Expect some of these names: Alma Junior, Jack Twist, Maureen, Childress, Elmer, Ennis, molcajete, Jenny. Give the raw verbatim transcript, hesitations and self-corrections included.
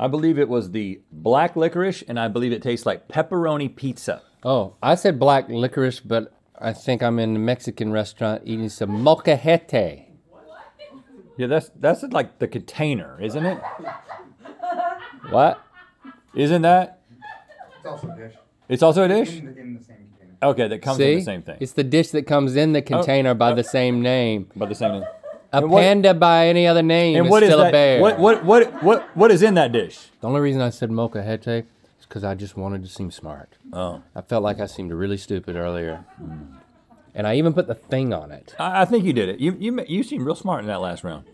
I believe it was the black licorice, and I believe it tastes like pepperoni pizza. Oh, I said black licorice, but I think I'm in a Mexican restaurant eating some molcajete. Yeah, that's that's like the container, isn't it? What? Isn't that? It's also a dish. It's also a dish? In the, in the same container. Okay, that comes See? in the same thing. It's the dish that comes in the container oh, by uh, the same name. By the same name. A what, panda by any other name and is what still is that, a bear. What, what, what, what, what is in that dish? The only reason I said molcajete is because I just wanted to seem smart. Oh. I felt like I seemed really stupid earlier. Mm. And I even put the thing on it. I, I think you did it. You, you, you seemed real smart in that last round.